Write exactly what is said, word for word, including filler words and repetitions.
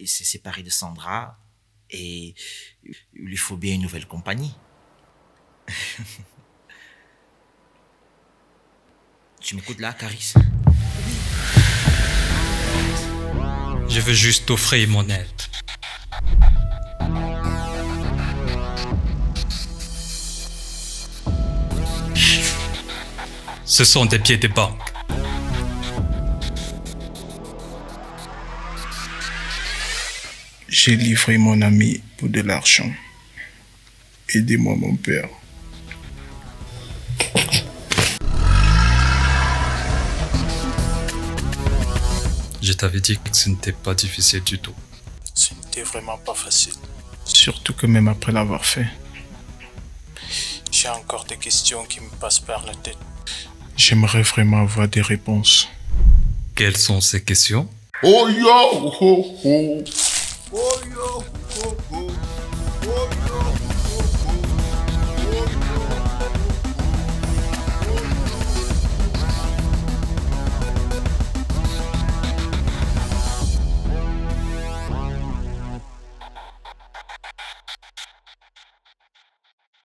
il s'est séparé de Sandra et il lui faut bien une nouvelle compagnie. Tu m'écoutes là, Caris? Je veux juste t'offrir mon aide. Ce sont des pieds de banque. J'ai livré mon ami pour de l'argent. Aidez-moi, mon père. Je t'avais dit que ce n'était pas difficile du tout. Ce n'était vraiment pas facile. Surtout que même après l'avoir fait, j'ai encore des questions qui me passent par la tête. J'aimerais vraiment avoir des réponses. Quelles sont ces questions? Oh yo, oh, oh. Oh yo,